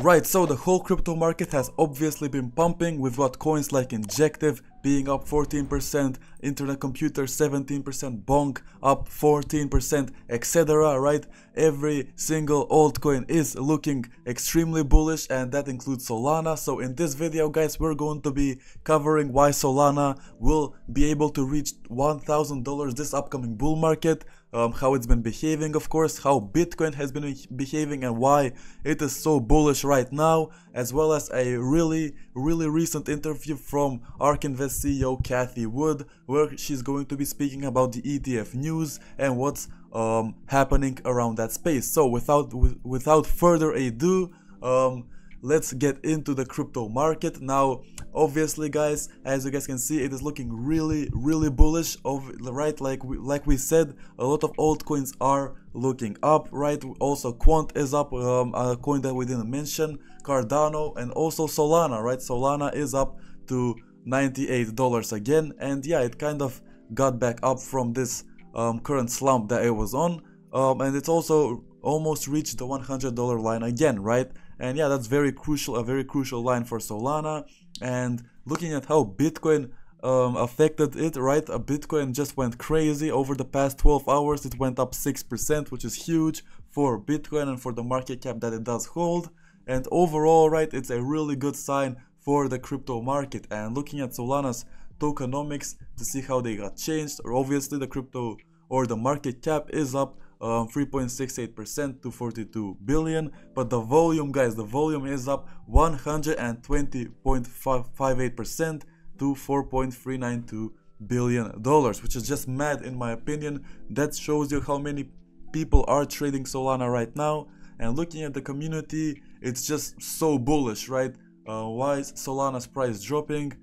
Right, so the whole crypto market has obviously been pumping, we've got coins like Injective being up 14%, Internet Computer 17%, Bonk up 14%, etc, right? Every single altcoin is looking extremely bullish, and that includes Solana. So in this video, guys, we're going to be covering why Solana will be able to reach $1,000 this upcoming bull market, how it's been behaving, of course, how Bitcoin has been behaving and why it is so bullish right now, as well as a really recent interview from Ark Invest CEO Cathie Wood, where she's going to be speaking about the ETF news and what's happening around that space. So without further ado, let's get into the crypto market. Now, obviously, guys, as you guys can see, it is looking really bullish, right? Like we said, a lot of altcoins are looking up, right? Also Quant is up, a coin that we didn't mention, Cardano, and also Solana, right? Solana is up to $98 again, and yeah, it kind of got back up from this current slump that it was on, and it's also almost reached the $100 line again, right? And yeah, that's very crucial, a very crucial line for Solana. And looking at how Bitcoin affected it, right? Bitcoin just went crazy over the past 12 hours. It went up 6%, which is huge for Bitcoin and for the market cap that it does hold. And overall, right, it's a really good sign for the crypto market. And looking at Solana's tokenomics to see how they got changed, obviously the crypto or the market cap is up 3.68% to 42 billion, but the volume, guys, the volume is up 120.58% to $4.392 billion, which is just mad in my opinion. That shows you how many people are trading Solana right now. And looking at the community, it's just so bullish, right? Why is Solana's price dropping?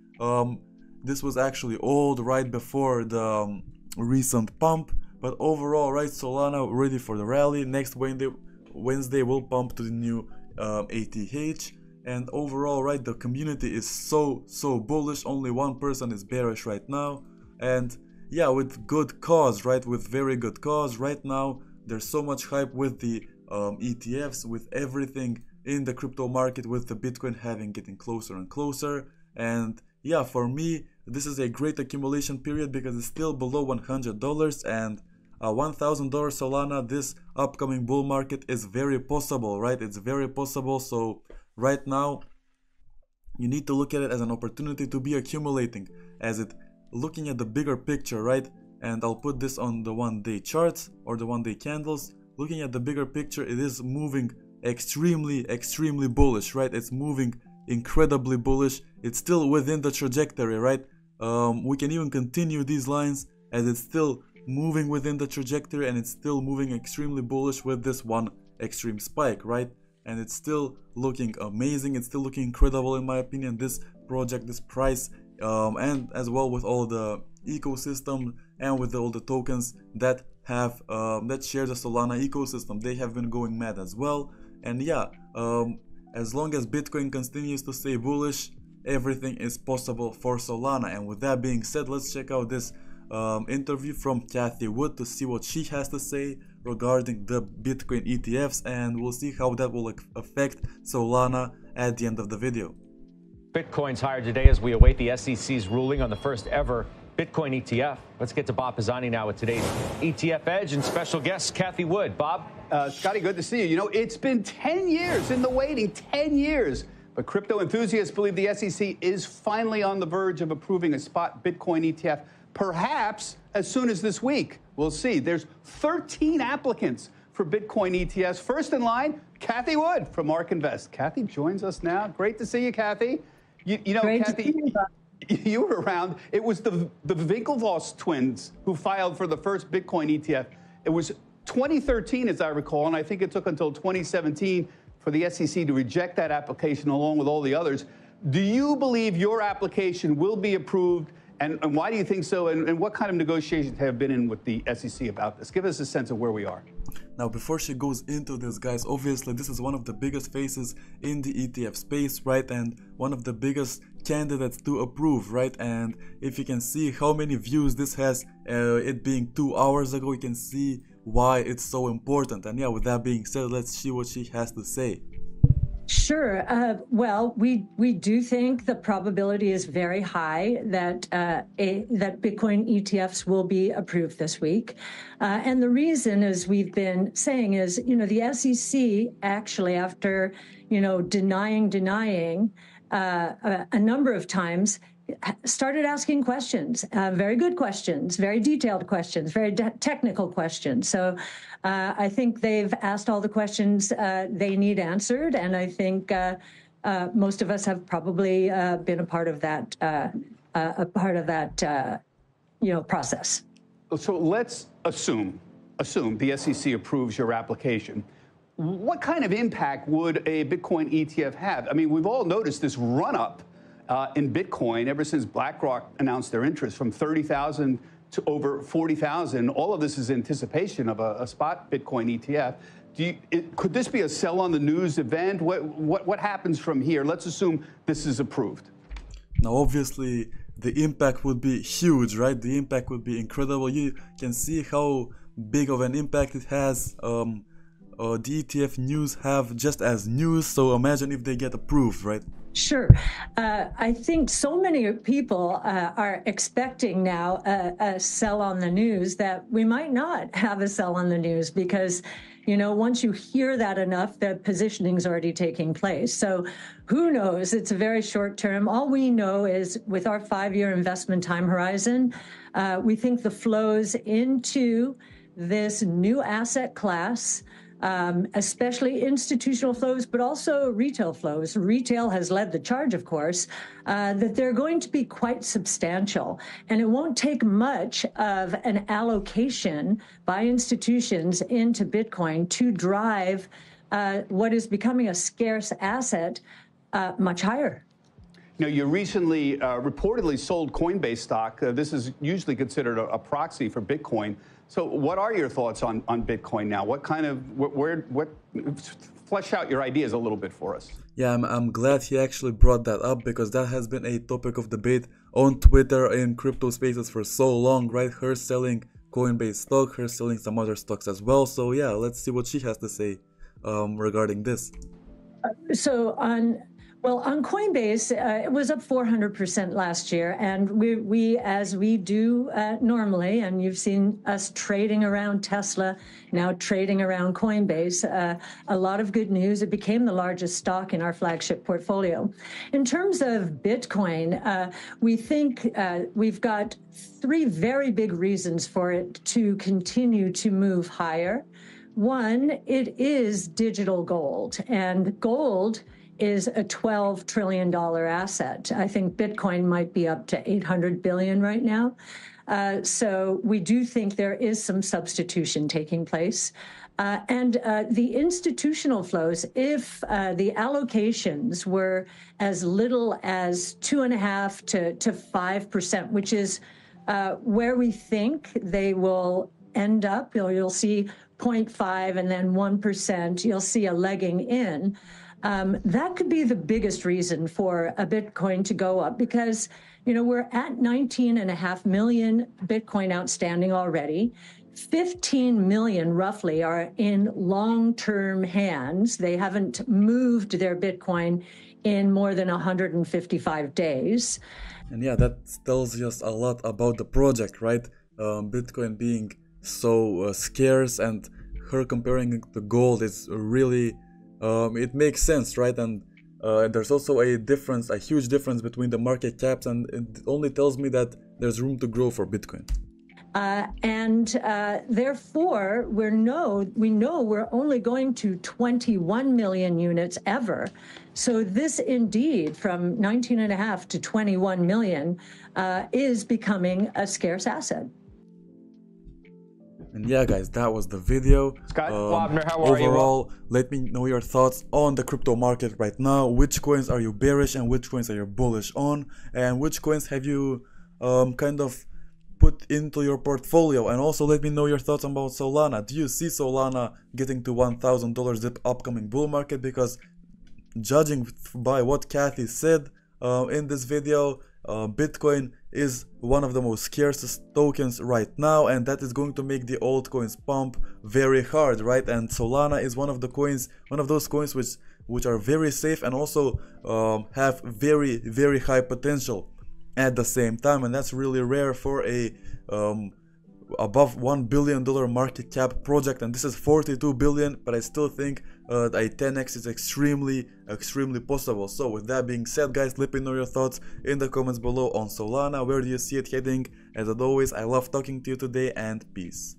This was actually old right before the recent pump. But overall, right, Solana ready for the rally. Next Wednesday will pump to the new ATH. And overall, right, the community is so bullish. Only one person is bearish right now. And yeah, with good cause, right, with very good cause. Right now, there's so much hype with the ETFs, with everything in the crypto market, with the Bitcoin having getting closer and closer. And yeah, for me, this is a great accumulation period because it's still below $100, and $1,000 Solana this upcoming bull market is very possible, right? It's very possible. So right now you need to look at it as an opportunity to be accumulating, as it looking at the bigger picture, right? And I'll put this on the 1-day charts or the 1-day candles. Looking at the bigger picture, it is moving extremely bullish, right? It's moving incredibly bullish. It's still within the trajectory, right? We can even continue these lines, as it's still moving within the trajectory, and it's still moving extremely bullish with this one extreme spike, right? And it's still looking amazing. It's still looking incredible in my opinion, this project, this price, and as well with all the ecosystem and with all the tokens that have that share the Solana ecosystem. They have been going mad as well. And yeah, as long as Bitcoin continues to stay bullish, everything is possible for Solana. And with that being said, let's check out this interview from Cathie Wood to see what she has to say regarding the Bitcoin ETFs, and we'll see how that will affect Solana at the end of the video. Bitcoin's higher today as we await the SEC's ruling on the first ever Bitcoin ETF. Let's get to Bob Pisani now with today's ETF Edge and special guest Cathie Wood. Bob. Scotty, good to see you. You know, it's been 10 years in the waiting, 10 years. But crypto enthusiasts believe the SEC is finally on the verge of approving a spot Bitcoin ETF, perhaps as soon as this week. We'll see. There's 13 applicants for Bitcoin ETFs. First in line, Cathie Wood from Ark Invest. Cathie joins us now. Great to see you, Cathie. You know, great, Cathie, you were around. It was the Winklevoss twins who filed for the first Bitcoin ETF. It was 2013, as I recall, and I think it took until 2017 for the SEC to reject that application along with all the others. Do you believe your application will be approved, and why do you think so, and what kind of negotiations have been in with the SEC about this? Give us a sense of where we are. Now, before she goes into this, guys, obviously this is one of the biggest faces in the ETF space, right, and one of the biggest candidates to approve, right? And if you can see how many views this has, it being 2 hours ago, you can see why it's so important. And yeah, with that being said, let's see what she has to say. Sure. Well, we do think the probability is very high that that Bitcoin ETFs will be approved this week, and the reason, as we've been saying, is the SEC actually, after denying a number of times, started asking questions, very good questions, very detailed questions, very technical questions. So I think they've asked all the questions they need answered, and I think most of us have probably been a part of that, process. So let's assume the SEC approves your application. What kind of impact would a Bitcoin ETF have? I mean, we've all noticed this run-up in Bitcoin ever since BlackRock announced their interest, from 30,000 to over 40,000. All of this is anticipation of a spot Bitcoin ETF. Could this be a sell on the news event? What happens from here? Let's assume this is approved. Now, obviously, the impact would be huge, right? The impact would be incredible. You can see how big of an impact it has. The ETF news have just as news, so imagine if they get approved, right? Sure. I think so many people are expecting now a sell on the news that we might not have a sell on the news, because once you hear that enough, the positioning's already taking place. So who knows? It's a very short term. All we know is, with our 5-year investment time horizon, we think the flows into this new asset class, especially institutional flows, but also retail flows. Retail has led the charge, of course, that they're going to be quite substantial. And it won't take much of an allocation by institutions into Bitcoin to drive what is becoming a scarce asset much higher. Now, you recently reportedly sold Coinbase stock. This is usually considered a proxy for Bitcoin. So what are your thoughts on Bitcoin now? What kind of, flesh out your ideas a little bit for us. Yeah, I'm glad he actually brought that up, because that has been a topic of debate on Twitter in crypto spaces for so long, right? Her selling Coinbase stock, her selling some other stocks as well. So yeah, let's see what she has to say regarding this. Well, on Coinbase, it was up 400% last year, and we as we do normally, and you've seen us trading around Tesla, now trading around Coinbase, a lot of good news. It became the largest stock in our flagship portfolio. In terms of Bitcoin, we think we've got three very big reasons for it to continue to move higher. One, it is digital gold, and gold is a $12 trillion asset. I think Bitcoin might be up to $800 billion right now. So we do think there is some substitution taking place. And the institutional flows, if the allocations were as little as 2.5% to 5%, which is where we think they will end up, you'll see 0.5 and then 1%, you'll see a legging in. That could be the biggest reason for a Bitcoin to go up, because, we're at 19.5 million Bitcoin outstanding already. 15 million roughly are in long-term hands. They haven't moved their Bitcoin in more than 155 days. And yeah, that tells us a lot about the project, right? Bitcoin being so scarce, and her comparing it to gold is really... it makes sense, right? And there's also a huge difference between the market caps, and it only tells me that there's room to grow for Bitcoin. And therefore, we know we're only going to 21 million units ever. So this indeed, from 19.5 to 21 million, is becoming a scarce asset. And yeah, guys, that was the video. Scott Wabner, how are you? Overall, let me know your thoughts on the crypto market right now. Which coins are you bearish and which coins are you bullish on? And which coins have you kind of put into your portfolio? And also let me know your thoughts about Solana. Do you see Solana getting to $1,000 the upcoming bull market? Because judging by what Cathie said in this video, Bitcoin is one of the most scarcest tokens right now, and that is going to make the altcoins pump very hard, right? And Solana is one of those coins which which are very safe and also have very, very high potential at the same time, and that's really rare for a above $1 billion market cap project. And this is 42 billion, but I still think a 10x is extremely possible. So with that being said, guys, let me know your thoughts in the comments below on Solana. Where do you see it heading? As always, I love talking to you today, and peace.